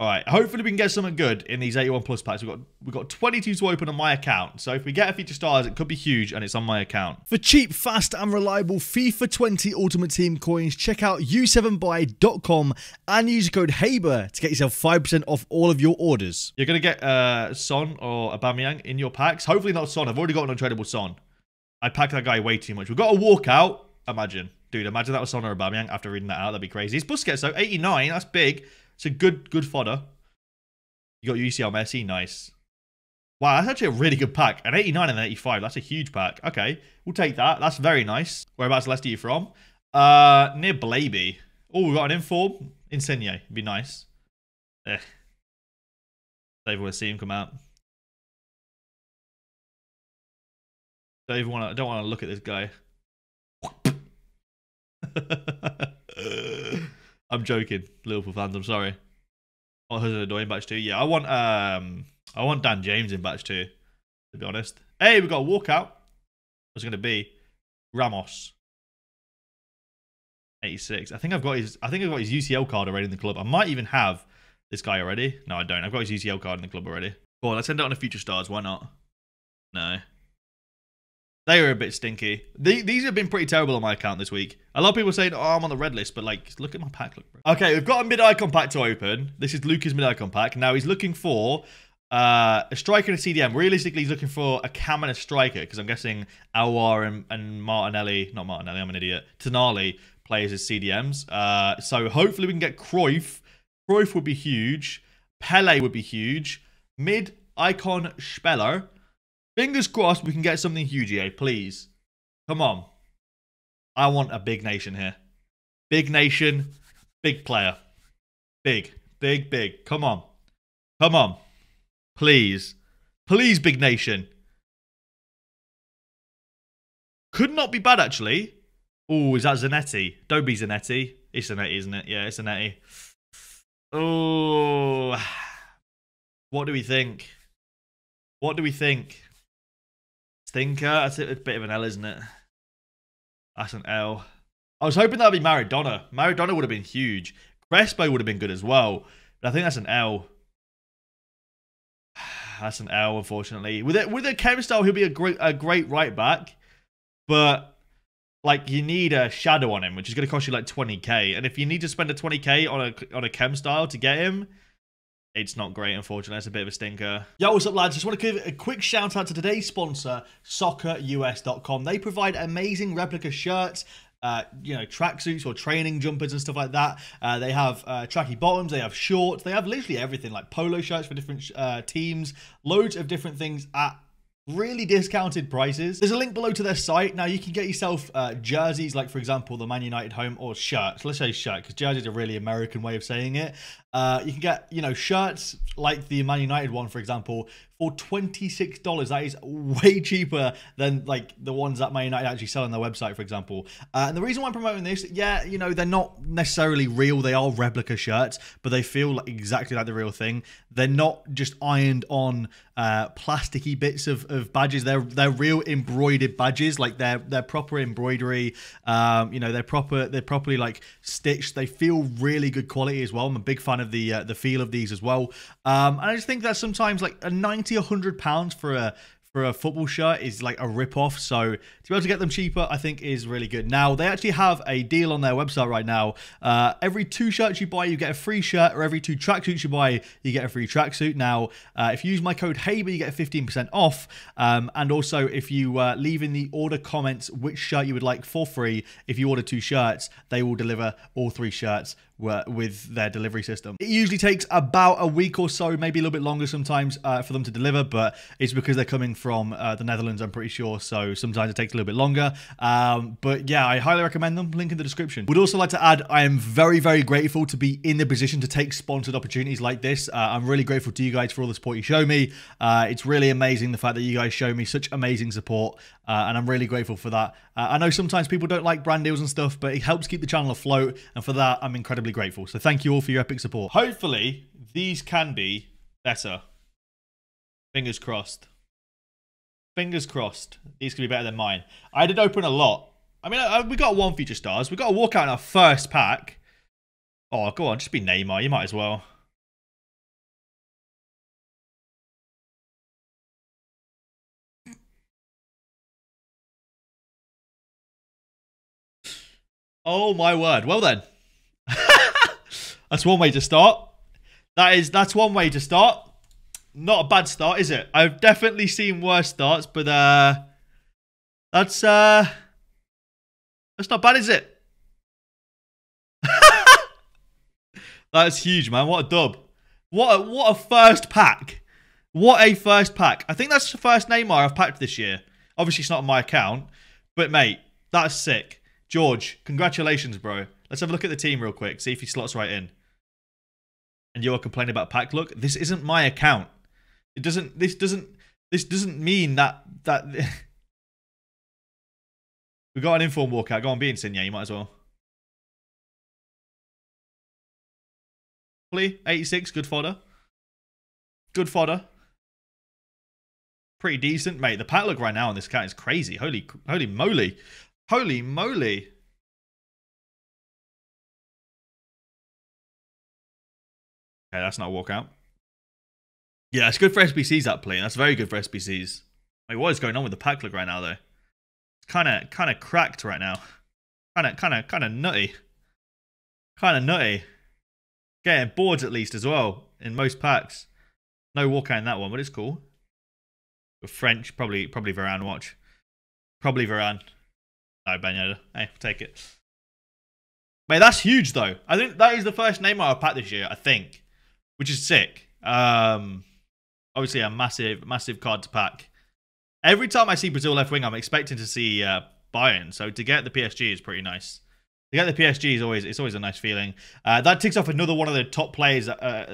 All right, hopefully we can get something good in these 81 plus packs. We've got 22 to open on my account. So if we get a feature stars, it could be huge, and it's on my account. For cheap, fast and reliable FIFA 20 Ultimate Team coins, check out u7buy.com and use code HABER to get yourself 5% off all of your orders. You're going to get Son or Aubameyang in your packs. Hopefully not Son. I've already got an untradeable Son. I packed that guy way too much. We've got a walkout. Imagine. Dude, imagine that was Son or Aubameyang after reading that out. That'd be crazy. It's Busquets, though. 89. That's big. It's a good fodder. You got UCL Messi, nice. Wow, that's actually a really good pack. An 89 and an 85, that's a huge pack. Okay, we'll take that. That's very nice. Whereabouts Leicester are you from? Near Blaby. Oh, we've got an inform. Insigne, would be nice. Eh. Don't even want to see him come out. I don't want to look at this guy. I'm joking, Liverpool fans, I'm sorry. Oh, Hazard in batch 2. Yeah, I want Dan James in batch 2, to be honest. Hey, we got a walkout. What's it gonna be? Ramos. 86. I think I've got his UCL card already in the club. I might even have this guy already. No, I don't. I've got his UCL card in the club already. Go on, let's end it on a future stars, why not? No. They were a bit stinky. These have been pretty terrible on my account this week. A lot of people saying, oh, I'm on the red list, but like, look at my pack. Look, bro. Okay, we've got a mid-icon pack to open. This is Lucas' mid-icon pack. Now, he's looking for a striker and a CDM. Realistically, he's looking for a cam and a striker, because I'm guessing Alwar and Martinelli, not Martinelli, I'm an idiot, Tonali plays as CDMs. So hopefully we can get Cruyff. Cruyff would be huge. Pelé would be huge. Mid-icon Speller. Fingers crossed we can get something huge here, please. Come on. I want a big nation here. Big nation, big player. Big. Come on. Come on. Please. Please, big nation. Could not be bad, actually. Oh, is that Zanetti? Don't be Zanetti. It's Zanetti, isn't it? Yeah, it's Zanetti. Oh. What do we think? What do we think? Thinker, that's a bit of an L, isn't it? That's an L. I was hoping that would be Maradona. Maradona would have been huge. Crespo would have been good as well. But I think that's an L. That's an L, unfortunately. With a chem style, he'll be a great right back. But, like, you need a shadow on him, which is going to cost you, like, 20k. And if you need to spend a 20k on a chem style to get him... It's not great, unfortunately. It's a bit of a stinker. Yo, what's up, lads? Just want to give a quick shout out to today's sponsor, SoccerUS.com. They provide amazing replica shirts, you know, tracksuits or training jumpers and stuff like that. They have tracky bottoms, they have shorts, they have literally everything, like polo shirts for different teams, loads of different things at really discounted prices. There's a link below to their site. Now you can get yourself jerseys, like for example the Man United home, or shirts. Let's say shirt, because jersey is a really American way of saying it. You can get, you know, shirts like the Man United one, for example, for $26. That is way cheaper than like the ones that Man United actually sell on their website, for example. And the reason why I'm promoting this, yeah, you know, they're not necessarily real. They are replica shirts, but they feel like, exactly like the real thing. They're not just ironed on plasticky bits of badges. They're real embroidered badges. Like they're proper embroidery. You know, they're properly like stitched. They feel really good quality as well. I'm a big fan of the feel of these as well. And I just think that sometimes like a 90, £100 for a football shirt is like a rip-off. So to be able to get them cheaper, I think is really good. Now, they actually have a deal on their website right now. Every 2 shirts you buy, you get a free shirt, or every 2 tracksuits you buy, you get a free tracksuit. Now, if you use my code HABER, you get 15% off. And also, if you leave in the order comments which shirt you would like for free, if you order 2 shirts, they will deliver all 3 shirts with their delivery system. It usually takes about a week or so, maybe a little bit longer sometimes for them to deliver, but it's because they're coming from the Netherlands, I'm pretty sure, so sometimes it takes a little bit longer. But yeah, I highly recommend them. Link in the description. Would also like to add, I am very, very grateful to be in the position to take sponsored opportunities like this. I'm really grateful to you guys for all the support you show me. It's really amazing the fact that you guys show me such amazing support, and I'm really grateful for that. I know sometimes people don't like brand deals and stuff, but it helps keep the channel afloat, and for that, I'm incredibly grateful. So thank you all for your epic support. Hopefully these can be better. Fingers crossed. Fingers crossed. These could be better than mine. I did open a lot. I mean, we got 1 feature stars. We got a walkout in our first pack. Oh, go on. Just be Neymar. You might as well. Oh my word. Well then. That's one way to start. That's one way to start. Not a bad start, is it? I've definitely seen worse starts, but that's not bad, is it? That's huge, man. What a dub. What a first pack. What a first pack. I think that's the first Neymar I've packed this year. Obviously, it's not on my account. But, mate, that's sick. George, congratulations, bro. Let's have a look at the team real quick. See if he slots right in. And you are complaining about pack luck. This isn't my account. It doesn't... This doesn't mean that... We got an inform walkout. Go on, be Insigne. You might as well. 86, good fodder. Good fodder. Pretty decent, mate. The pack look right now on this cat is crazy. Holy moly. Holy moly. Okay, that's not a walkout. Yeah, it's good for SBCs, that play. That's very good for SBCs. Wait, what is going on with the pack look right now, though? It's kind of cracked right now. Kind of nutty. Kind of nutty. Getting boards at least as well in most packs. No walkout in that one, but it's cool. With French, probably Varane. Watch, probably Varane. No, Ben Yedder. Hey, take it. Mate, that's huge though. I think that is the first Neymar I've packed this year. I think, which is sick. Obviously a massive card to pack. Every time I see Brazil left wing, I'm expecting to see Bayern. So to get the PSG is pretty nice. To get the PSG is always a nice feeling. That ticks off another one of the top players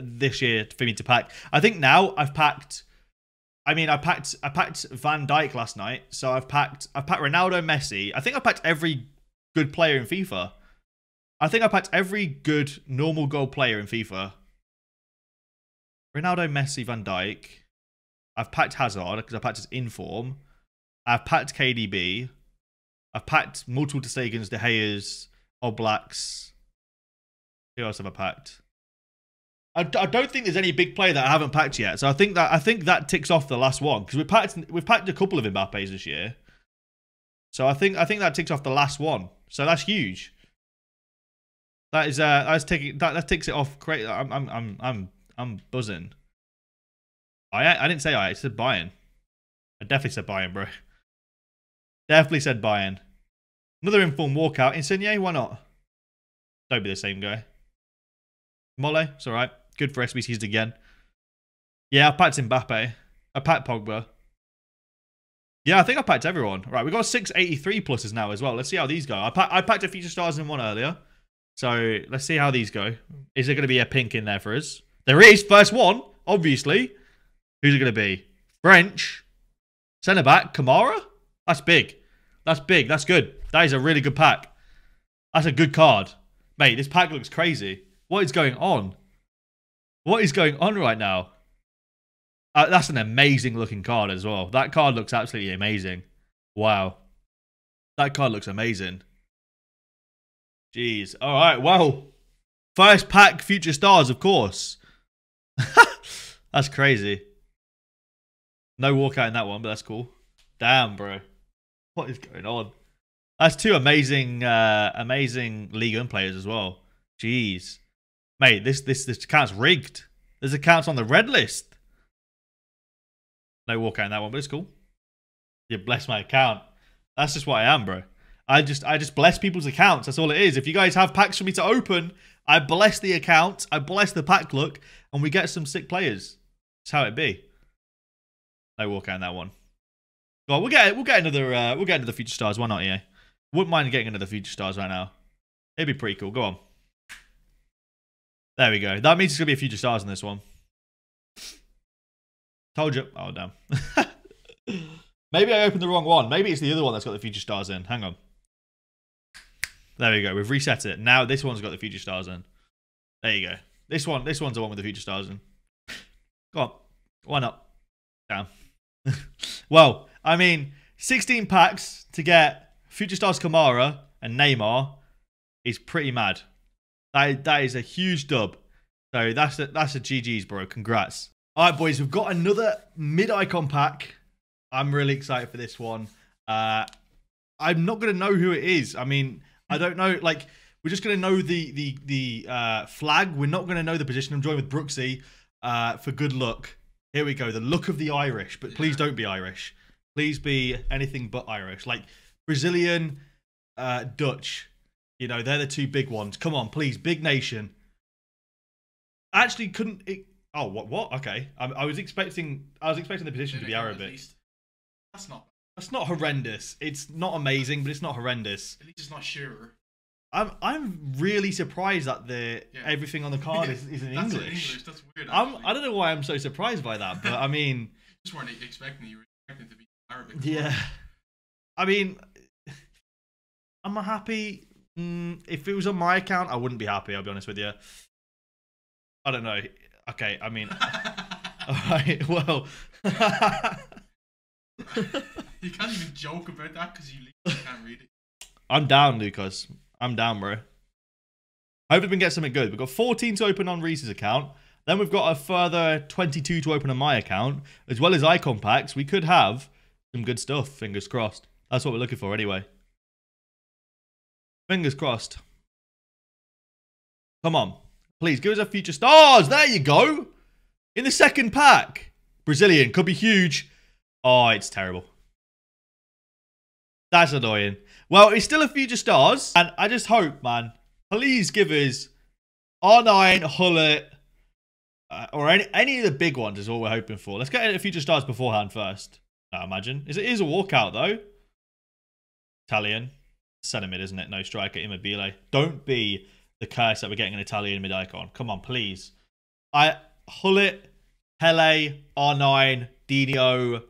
this year for me to pack. I think now I've packed. I mean, I packed Van Dijk last night, so I've packed Ronaldo, Messi. I think I packed every good player in FIFA. I think I packed every good normal goal player in FIFA. Ronaldo, Messi, Van Dijk. I've packed Hazard because I packed his inform. I've packed KDB. I've packed multiple De Stegens, De Gea's. Oblacks. Who else have I packed? I don't think there's any big player that I haven't packed yet. So I think that ticks off the last one because we've packed a couple of Mbappes this year. So I think that ticks off the last one. So that's huge. That is that ticks it off. Great. I'm buzzing. I didn't say I said Bayern. I definitely said Bayern, bro. Definitely said Bayern. Another informed walkout. Insigne, why not? Don't be the same guy. Molle, it's alright. Good for SBCs again. Yeah, I packed Mbappe. I packed Pogba. Yeah, I think I packed everyone. Right, we've got 683 pluses now as well. Let's see how these go. I packed a Future Stars in one earlier. So, let's see how these go. Is there going to be a pink in there for us? There is. First one, obviously. Who's it going to be? French. Centre-back. Kamara? That's big. That's big. That's good. That is a really good pack. That's a good card. Mate, this pack looks crazy. What is going on? What is going on right now? That's an amazing looking card as well. That card looks absolutely amazing. Wow. That card looks amazing. Jeez. All right. Well, first pack Future Stars, of course. That's crazy. No walkout in that one, but that's cool. Damn, bro. What is going on? That's two amazing League One players as well. Jeez, mate, this account's rigged. This account's on the red list. No walkout in that one, but it's cool. You bless my account. That's just what I am, bro. I just bless people's accounts. That's all it is. If you guys have packs for me to open, I bless the account. I bless the pack look, and we get some sick players. That's how it be. No walkout in that one. Well, we'll get another Future Stars. Why not, EA? Wouldn't mind getting another Future Stars right now. It'd be pretty cool. Go on. There we go. That means it's gonna be a Future Stars in this one. Told you. Oh damn. Maybe I opened the wrong one. Maybe it's the other one that's got the Future Stars in. Hang on. There we go. We've reset it. Now this one's got the Future Stars in. There you go. This one's the one with the Future Stars in. Go on. Why not? Damn. Well. I mean, 16 packs to get Future Stars Kamara and Neymar is pretty mad. That is a huge dub. So that's a GG's, bro. Congrats. All right, boys. We've got another mid-icon pack. I'm really excited for this one. I'm not going to know who it is. I mean, I don't know. Like, we're just going to know the flag. We're not going to know the position. I'm joined with Brooksy for good luck. Here we go. The look of the Irish. But please don't be Irish. Please be anything but Irish. Like Brazilian, Dutch. You know, they're the two big ones. Come on, please. Big nation. Actually, couldn't... It, oh, what? Okay. I was expecting the position to be Arabic. That's not horrendous. It's not amazing, but it's not horrendous. At least it's not sure. I'm really surprised that everything on the card is in English. That's weird. I don't know why I'm so surprised by that, but I mean, just weren't expecting you were expecting it to be Arabic. Yeah. I mean, am I happy? If it was on my account, I wouldn't be happy. I'll be honest with you. I don't know. Okay. I mean, all right. Well. You can't even joke about that because you can't read it. I'm down, Lucas. I'm down, bro. I hope we can get something good. We've got 14 to open on Reese's account. Then we've got a further 22 to open on my account, as well as icon packs. We could have some good stuff. Fingers crossed. That's what we're looking for anyway. Fingers crossed. Come on. Please, give us our future stars. There you go. In the second pack. Brazilian. Could be huge. Oh, it's terrible. That's annoying. Well, it's still a future stars. And I just hope, man, please give us R9, Hullet, or any of the big ones is all we're hoping for. Let's get a future stars beforehand first, I imagine. It is a walkout, though. Italian. Centre mid, isn't it? No striker. Immobile. Don't be the curse that we're getting an Italian mid-icon. Come on, please. Hullet, Pelé, R9, Dino,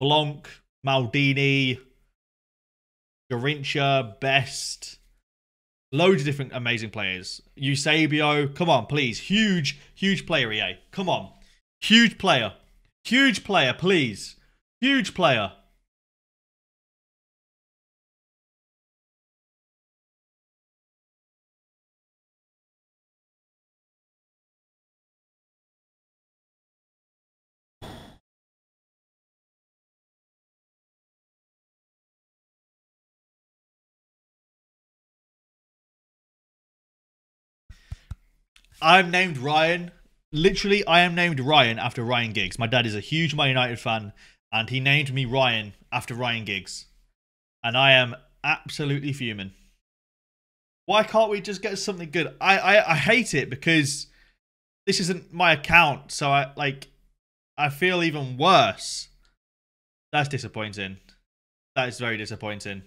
Blanc, Maldini, Garincha, Best. Loads of different amazing players. Eusebio. Come on, please. Huge, huge player, EA. Come on. Huge player. Huge player, please. Huge player. I'm named Ryan. Literally, I am named Ryan after Ryan Giggs. My dad is a huge Man United fan, and he named me Ryan after Ryan Giggs. And I am absolutely fuming. Why can't we just get something good? I hate it because this isn't my account, so I feel even worse. That's disappointing. That is very disappointing.